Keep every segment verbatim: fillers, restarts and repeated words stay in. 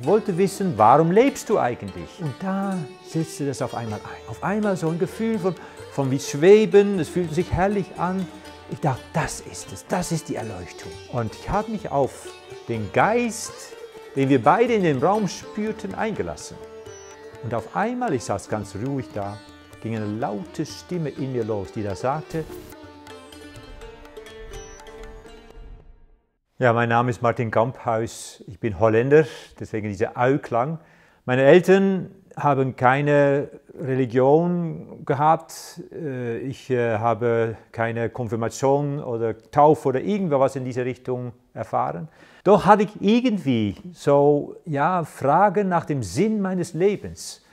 Ich wollte wissen, warum lebst du eigentlich? Und da setzte das auf einmal ein. Auf einmal so ein Gefühl von, von wie Schweben, es fühlte sich herrlich an. Ich dachte, das ist es, das ist die Erleuchtung. Und ich habe mich auf den Geist, den wir beide in den Raum spürten, eingelassen. Und auf einmal, ich saß ganz ruhig da, ging eine laute Stimme in mir los, die da sagte: Ja, mein Name ist Martin Kamphuis, ich bin Holländer, deswegen dieser Au-Klang. Meine Eltern haben keine Religion gehabt, ich habe keine Konfirmation oder Taufe oder irgendwas in diese Richtung erfahren. Doch hatte ich irgendwie so, ja, Fragen nach dem Sinn meines Lebens.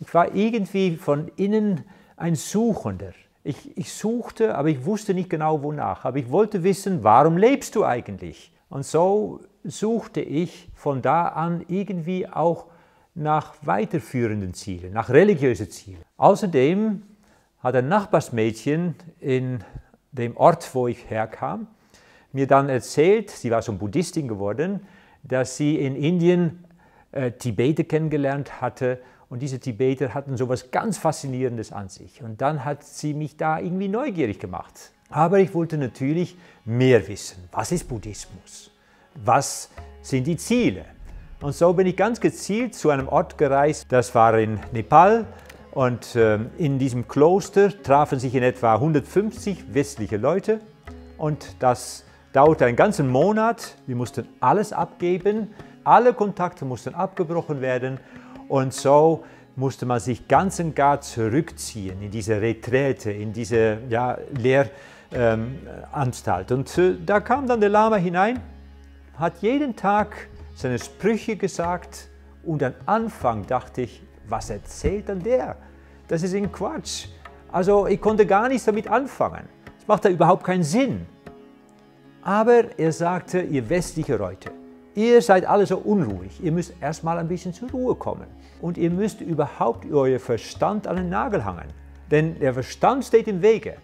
Ich war irgendwie von innen ein Suchender. Ich, ich suchte, aber ich wusste nicht genau wonach. Aber ich wollte wissen, warum lebst du eigentlich? Und so suchte ich von da an irgendwie auch nach weiterführenden Zielen, nach religiösen Zielen. Außerdem hat ein Nachbarsmädchen in dem Ort, wo ich herkam, mir dann erzählt, sie war schon Buddhistin geworden, dass sie in Indien äh, Tibeter kennengelernt hatte. Und diese Tibeter hatten so etwas ganz Faszinierendes an sich. Und dann hat sie mich da irgendwie neugierig gemacht. Aber ich wollte natürlich mehr wissen. Was ist Buddhismus? Was sind die Ziele? Und so bin ich ganz gezielt zu einem Ort gereist. Das war in Nepal. Und äh, in diesem Kloster trafen sich in etwa hundertfünfzig westliche Leute. Und das dauerte einen ganzen Monat. Wir mussten alles abgeben. Alle Kontakte mussten abgebrochen werden. Und so musste man sich ganz und gar zurückziehen in diese Retrete, in diese, ja, Lehranstalt. Ähm, und äh, da kam dann der Lama hinein, hat jeden Tag seine Sprüche gesagt und am Anfang dachte ich, was erzählt denn der? Das ist ein Quatsch. Also ich konnte gar nichts damit anfangen. Das macht da überhaupt keinen Sinn. Aber er sagte, ihr westliche Leute, ihr seid alle so unruhig, ihr müsst erstmal ein bisschen zur Ruhe kommen. Und ihr müsst überhaupt euer Verstand an den Nagel hangen. Denn der Verstand steht im Wege.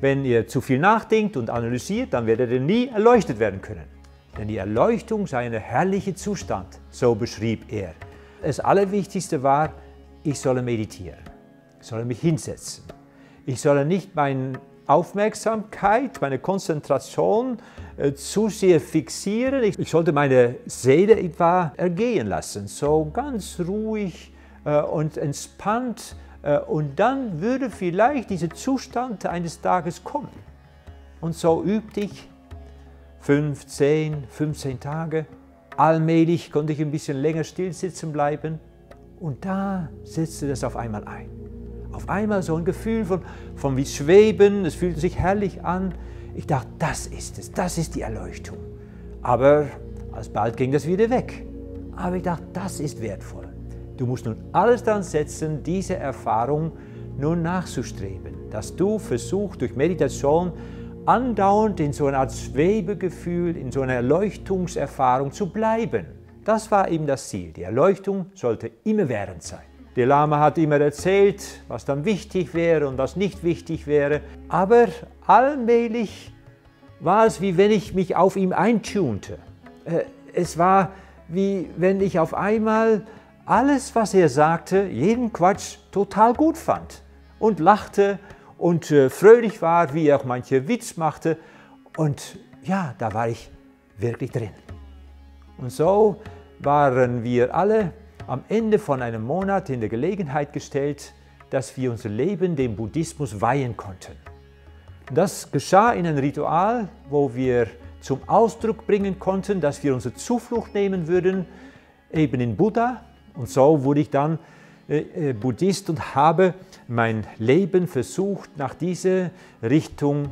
Wenn ihr zu viel nachdenkt und analysiert, dann werdet ihr nie erleuchtet werden können. Denn die Erleuchtung sei ein herrlicher Zustand, so beschrieb er. Das Allerwichtigste war, ich solle meditieren, ich solle mich hinsetzen. Ich solle nicht meinen Aufmerksamkeit, meine Konzentration äh, zu sehr fixieren. Ich, ich sollte meine Seele etwa ergehen lassen, so ganz ruhig äh, und entspannt. Äh, und dann würde vielleicht dieser Zustand eines Tages kommen. Und so übte ich fünfzehn, fünfzehn Tage. Allmählich konnte ich ein bisschen länger still sitzen bleiben. Und da setzte das auf einmal ein. Auf einmal so ein Gefühl von, von wie Schweben, es fühlte sich herrlich an. Ich dachte, das ist es, das ist die Erleuchtung. Aber alsbald ging das wieder weg. Aber ich dachte, das ist wertvoll. Du musst nun alles daran setzen, diese Erfahrung nun nachzustreben. Dass du versuchst, durch Meditation andauernd in so einer Art Schwebegefühl, in so einer Erleuchtungserfahrung zu bleiben. Das war eben das Ziel. Die Erleuchtung sollte immerwährend sein. Der Lama hat immer erzählt, was dann wichtig wäre und was nicht wichtig wäre. Aber allmählich war es, wie wenn ich mich auf ihn eintunte. Es war, wie wenn ich auf einmal alles, was er sagte, jeden Quatsch total gut fand. Und lachte und fröhlich war, wie er auch manche Witz machte. Und ja, da war ich wirklich drin. Und so waren wir alle am Ende von einem Monat in der Gelegenheit gestellt, dass wir unser Leben dem Buddhismus weihen konnten. Das geschah in einem Ritual, wo wir zum Ausdruck bringen konnten, dass wir unsere Zuflucht nehmen würden, eben in Buddha. Und so wurde ich dann äh, äh, Buddhist und habe mein Leben versucht, nach dieser Richtung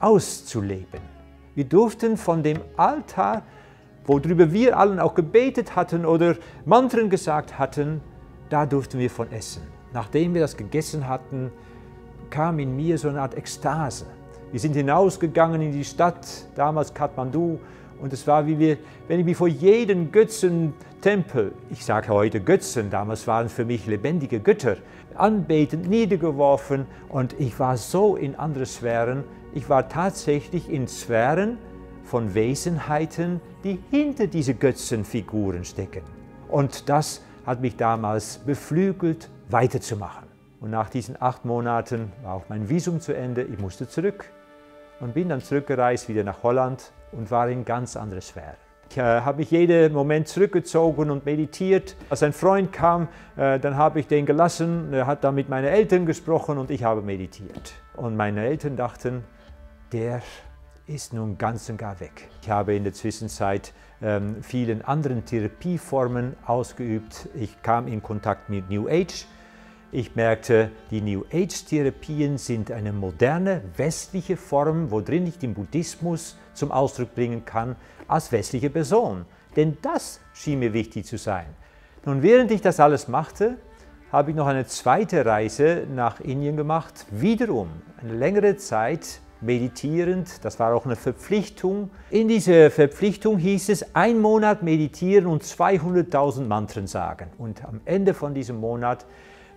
auszuleben. Wir durften von dem Altar, worüber wir allen auch gebetet hatten oder Mantren gesagt hatten, da durften wir von essen. Nachdem wir das gegessen hatten, kam in mir so eine Art Ekstase. Wir sind hinausgegangen in die Stadt, damals Kathmandu, und es war, wie wir, wenn ich mich vor jedem Götzentempel, ich sage heute Götzen, damals waren für mich lebendige Götter, anbetend niedergeworfen, und ich war so in andere Sphären. Ich war tatsächlich in Sphären von Wesenheiten, die hinter diese Götzenfiguren stecken. Und das hat mich damals beflügelt, weiterzumachen. Und nach diesen acht Monaten war auch mein Visum zu Ende, ich musste zurück und bin dann zurückgereist, wieder nach Holland und war in ganz andere Sphären. Ich äh, habe mich jeden Moment zurückgezogen und meditiert. Als ein Freund kam, äh, dann habe ich den gelassen, er hat dann mit meinen Eltern gesprochen und ich habe meditiert. Und meine Eltern dachten, der ist nun ganz und gar weg. Ich habe in der Zwischenzeit ähm, vielen anderen Therapieformen ausgeübt. Ich kam in Kontakt mit New Age. Ich merkte, die New Age-Therapien sind eine moderne westliche Form, worin ich den Buddhismus zum Ausdruck bringen kann als westliche Person. Denn das schien mir wichtig zu sein. Nun, während ich das alles machte, habe ich noch eine zweite Reise nach Indien gemacht. Wiederum eine längere Zeit meditierend, das war auch eine Verpflichtung. In dieser Verpflichtung hieß es, ein Monat meditieren und zweihunderttausend Mantren sagen. Und am Ende von diesem Monat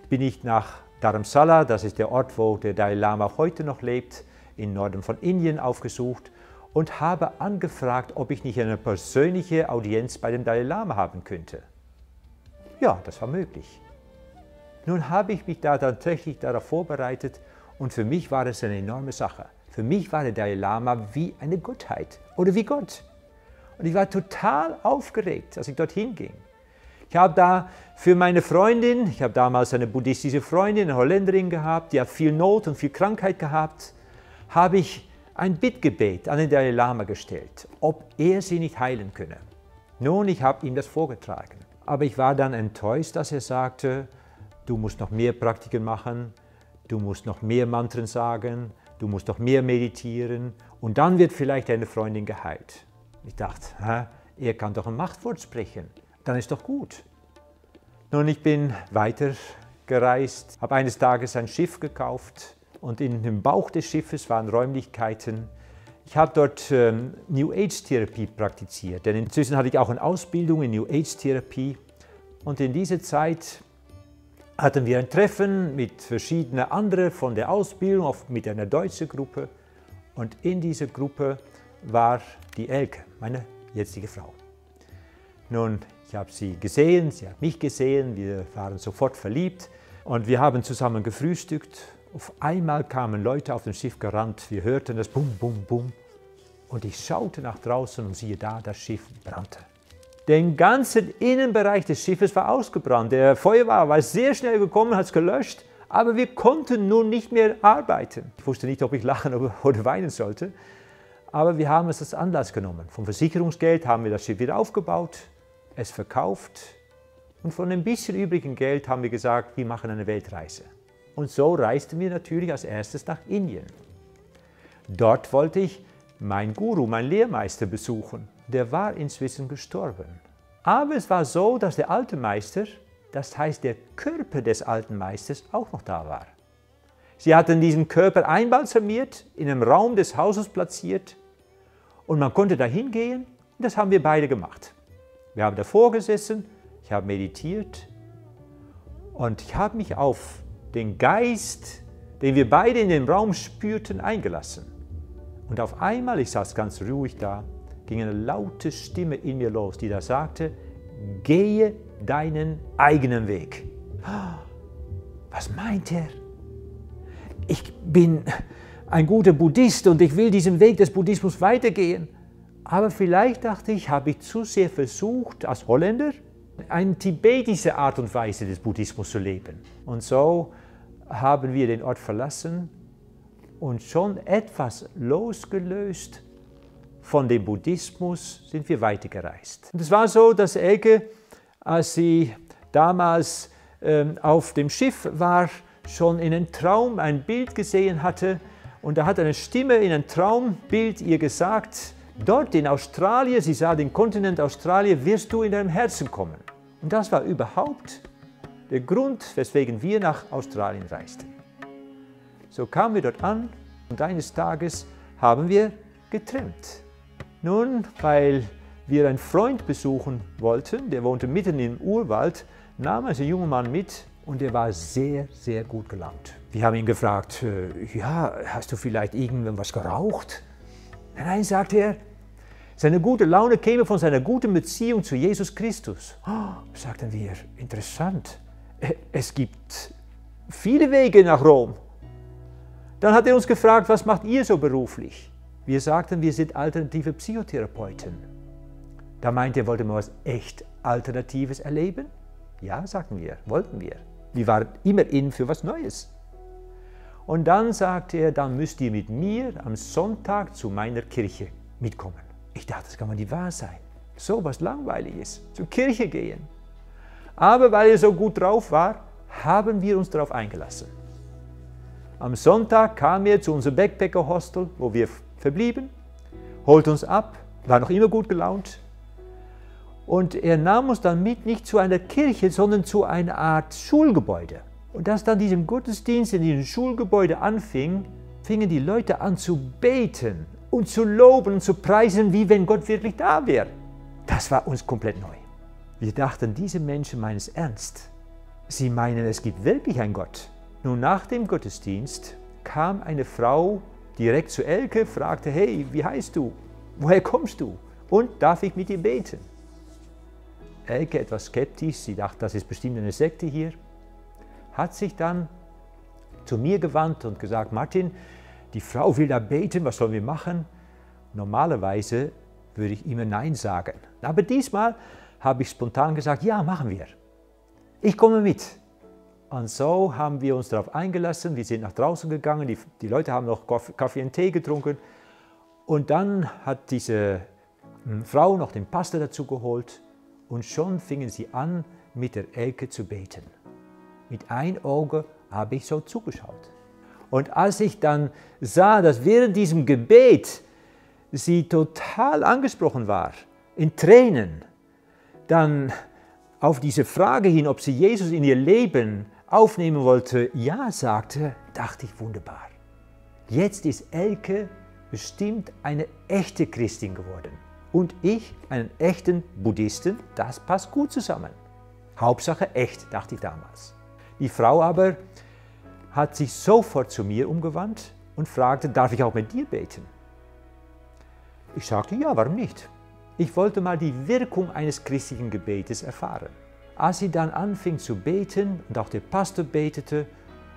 bin ich nach Dharamsala, das ist der Ort, wo der Dalai Lama heute noch lebt, im Norden von Indien aufgesucht und habe angefragt, ob ich nicht eine persönliche Audienz bei dem Dalai Lama haben könnte. Ja, das war möglich. Nun habe ich mich da tatsächlich darauf vorbereitet und für mich war es eine enorme Sache. Für mich war der Dalai Lama wie eine Gottheit oder wie Gott. Und ich war total aufgeregt, als ich dorthin ging. Ich habe da für meine Freundin, ich habe damals eine buddhistische Freundin, eine Holländerin gehabt, die hat viel Not und viel Krankheit gehabt, habe ich ein Bittgebet an den Dalai Lama gestellt, ob er sie nicht heilen könne. Nun, ich habe ihm das vorgetragen. Aber ich war dann enttäuscht, dass er sagte, du musst noch mehr Praktiken machen, du musst noch mehr Mantren sagen, du musst noch mehr meditieren und dann wird vielleicht deine Freundin geheilt. Ich dachte, hä, er kann doch ein Machtwort sprechen. Dann ist doch gut. Nun, ich bin weitergereist, habe eines Tages ein Schiff gekauft und in dem Bauch des Schiffes waren Räumlichkeiten. Ich habe dort ähm, New Age-Therapie praktiziert, denn inzwischen hatte ich auch eine Ausbildung in New Age-Therapie. Und in dieser Zeit hatten wir ein Treffen mit verschiedenen anderen von der Ausbildung, oft mit einer deutschen Gruppe. Und in dieser Gruppe war die Elke, meine jetzige Frau. Nun, ich habe sie gesehen, sie hat mich gesehen, wir waren sofort verliebt und wir haben zusammen gefrühstückt. Auf einmal kamen Leute auf dem Schiff gerannt, wir hörten das Bum, Bum, Bum und ich schaute nach draußen und siehe da, das Schiff brannte. Der ganze Innenbereich des Schiffes war ausgebrannt, der Feuerwehrmann war sehr schnell gekommen, hat es gelöscht, aber wir konnten nun nicht mehr arbeiten. Ich wusste nicht, ob ich lachen oder weinen sollte, aber wir haben es als Anlass genommen. Vom Versicherungsgeld haben wir das Schiff wieder aufgebaut, es verkauft und von dem bisschen übrigen Geld haben wir gesagt, wir machen eine Weltreise. Und so reisten wir natürlich als erstes nach Indien. Dort wollte ich meinen Guru, meinen Lehrmeister besuchen. Der war inzwischen gestorben. Aber es war so, dass der alte Meister, das heißt der Körper des alten Meisters, auch noch da war. Sie hatten diesen Körper einbalsamiert, in einem Raum des Hauses platziert und man konnte da hingehen und das haben wir beide gemacht. Wir haben davor gesessen, ich habe meditiert und ich habe mich auf den Geist, den wir beide in dem Raum spürten, eingelassen. Und auf einmal, ich saß ganz ruhig da, ging eine laute Stimme in mir los, die da sagte, gehe deinen eigenen Weg. Was meint er? Ich bin ein guter Buddhist und ich will diesen Weg des Buddhismus weitergehen. Aber vielleicht, dachte ich, habe ich zu sehr versucht, als Holländer, eine tibetische Art und Weise des Buddhismus zu leben. Und so haben wir den Ort verlassen und schon etwas losgelöst von dem Buddhismus sind wir weitergereist. Und es war so, dass Elke, als sie damals ähm, auf dem Schiff war, schon in einem Traum ein Bild gesehen hatte. Und da hat eine Stimme in einem Traumbild ihr gesagt, dort in Australien, sie sah den Kontinent Australien, wirst du in deinem Herzen kommen. Und das war überhaupt der Grund, weswegen wir nach Australien reisten. So kamen wir dort an und eines Tages haben wir getrennt. Nun, weil wir einen Freund besuchen wollten, der wohnte mitten im Urwald, nahm uns ein junger Mann mit und er war sehr, sehr gut gelaunt. Wir haben ihn gefragt, ja, hast du vielleicht irgendwann was geraucht? Nein, sagte er, Seine gute Laune käme von seiner guten Beziehung zu Jesus Christus. Oh, sagten wir, interessant, es gibt viele Wege nach Rom. Dann hat er uns gefragt, was macht ihr so beruflich? Wir sagten, wir sind alternative Psychotherapeuten. Da meinte er, wollte man was echt Alternatives erleben? Ja, sagten wir, wollten wir. Wir waren immer in für was Neues. Und dann sagte er, dann müsst ihr mit mir am Sonntag zu meiner Kirche mitkommen. Ich dachte, das kann man nicht wahr sein. So was Langweiliges, zur Kirche gehen. Aber weil er so gut drauf war, haben wir uns darauf eingelassen. Am Sonntag kam er zu unserem Backpacker-Hostel, wo wir verblieben, holte uns ab, war noch immer gut gelaunt. Und er nahm uns dann mit, nicht zu einer Kirche, sondern zu einer Art Schulgebäude. Und als dann diesem Gottesdienst in diesem Schulgebäude anfing, fingen die Leute an zu beten und zu loben und zu preisen, wie wenn Gott wirklich da wäre. Das war uns komplett neu. Wir dachten, diese Menschen meinen es ernst. Sie meinen, es gibt wirklich einen Gott. Nun, nach dem Gottesdienst kam eine Frau direkt zu Elke, fragte, hey, wie heißt du? Woher kommst du? Und darf ich mit dir beten? Elke, etwas skeptisch, sie dachte, das ist bestimmt eine Sekte hier, hat sich dann zu mir gewandt und gesagt, Martin, die Frau will da beten, was sollen wir machen? Normalerweise würde ich immer Nein sagen. Aber diesmal habe ich spontan gesagt, ja, machen wir. Ich komme mit. Und so haben wir uns darauf eingelassen, wir sind nach draußen gegangen, die, die Leute haben noch Kaffee und Tee getrunken. Und dann hat diese Frau noch den Pastor dazu geholt. Und schon fingen sie an, mit der Elke zu beten. Mit einem Auge habe ich so zugeschaut. Und als ich dann sah, dass während diesem Gebet sie total angesprochen war, in Tränen, dann auf diese Frage hin, ob sie Jesus in ihr Leben aufnehmen wollte, ja sagte, dachte ich, wunderbar. Jetzt ist Elke bestimmt eine echte Christin geworden. Und ich, einen echten Buddhisten, das passt gut zusammen. Hauptsache echt, dachte ich damals. Die Frau aber hat sich sofort zu mir umgewandt und fragte, darf ich auch mit dir beten? Ich sagte, ja, warum nicht? Ich wollte mal die Wirkung eines christlichen Gebetes erfahren. Als sie dann anfing zu beten und auch der Pastor betete,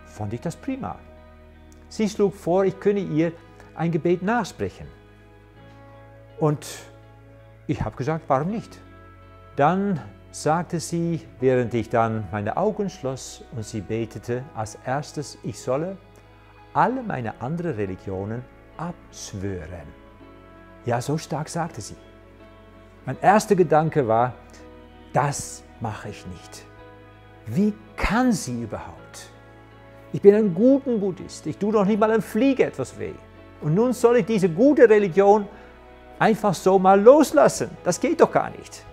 fand ich das prima. Sie schlug vor, ich könne ihr ein Gebet nachsprechen. Und ich habe gesagt, warum nicht? Dann sagte sie, während ich dann meine Augen schloss und sie betete, als erstes, ich solle alle meine anderen Religionen abschwören. Ja, so stark sagte sie. Mein erster Gedanke war, das mache ich nicht. Wie kann sie überhaupt? Ich bin ein guter Buddhist, ich tue doch nicht mal einem Flieger etwas weh. Und nun soll ich diese gute Religion abschwören. Einfach so mal loslassen, das geht doch gar nicht.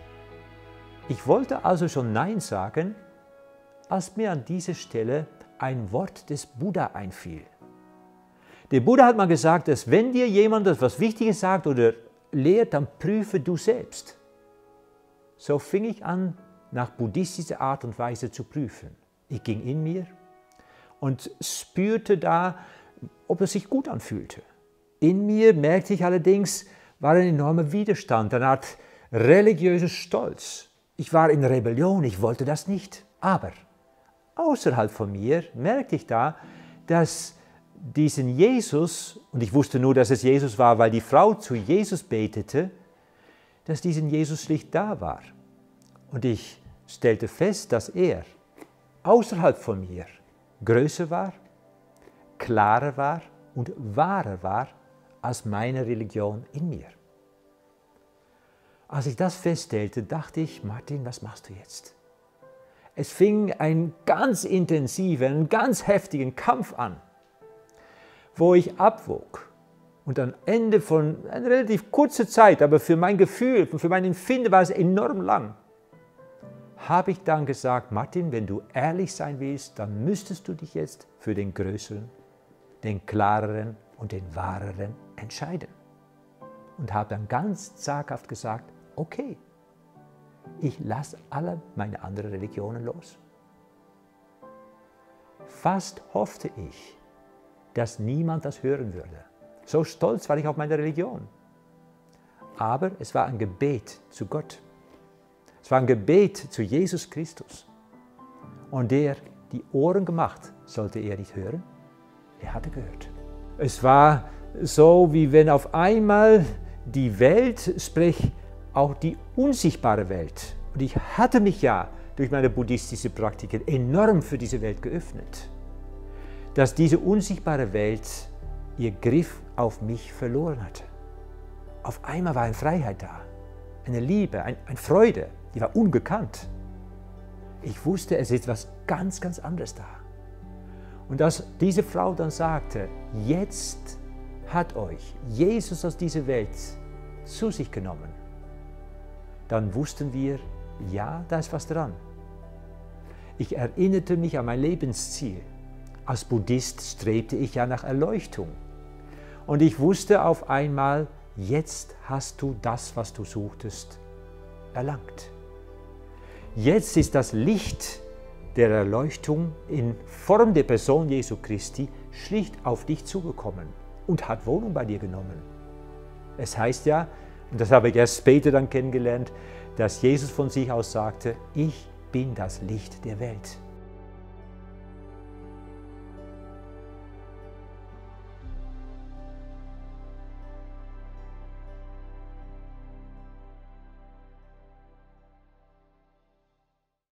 Ich wollte also schon Nein sagen, als mir an dieser Stelle ein Wort des Buddha einfiel. Der Buddha hat mal gesagt, dass wenn dir jemand etwas Wichtiges sagt oder lehrt, dann prüfe du selbst. So fing ich an, nach buddhistischer Art und Weise zu prüfen. Ich ging in mir und spürte da, ob es sich gut anfühlte. In mir merkte ich allerdings, war ein enormer Widerstand, eine Art religiöser Stolz. Ich war in Rebellion, ich wollte das nicht. Aber außerhalb von mir merkte ich da, dass diesen Jesus, und ich wusste nur, dass es Jesus war, weil die Frau zu Jesus betete, dass diesen Jesus schlicht da war. Und ich stellte fest, dass er außerhalb von mir größer war, klarer war und wahrer war, als meine Religion in mir. Als ich das feststellte, dachte ich, Martin, was machst du jetzt? Es fing einen ganz intensiven, einen ganz heftigen Kampf an, wo ich abwog und am Ende von einer relativ kurzen Zeit, aber für mein Gefühl, für mein Empfinden war es enorm lang, habe ich dann gesagt, Martin, wenn du ehrlich sein willst, dann müsstest du dich jetzt für den größeren, den klareren und den wahreren entscheiden. Und habe dann ganz zaghaft gesagt, okay, ich lasse alle meine anderen Religionen los. Fast hoffte ich, dass niemand das hören würde. So stolz war ich auf meine Religion. aber es war ein Gebet zu Gott. Es war ein Gebet zu Jesus Christus. Und der die Ohren gemacht, sollte er nicht hören, er hatte gehört. Es war so, wie wenn auf einmal die Welt, sprich auch die unsichtbare Welt, und ich hatte mich ja durch meine buddhistische Praktiken enorm für diese Welt geöffnet, dass diese unsichtbare Welt ihr Griff auf mich verloren hatte. Auf einmal war eine Freiheit da, eine Liebe, ein, eine Freude, die war ungekannt. Ich wusste, es ist etwas ganz, ganz anderes da. Und als diese Frau dann sagte, jetzt hat euch Jesus aus dieser Welt zu sich genommen, dann wussten wir, ja, da ist was dran. Ich erinnerte mich an mein Lebensziel. Als Buddhist strebte ich ja nach Erleuchtung. Und ich wusste auf einmal, jetzt hast du das, was du suchtest, erlangt. Jetzt ist das Licht der Erleuchtung in Form der Person Jesu Christi schlicht auf dich zugekommen und hat Wohnung bei dir genommen. Es heißt ja, und das habe ich erst später dann kennengelernt, dass Jesus von sich aus sagte, ich bin das Licht der Welt.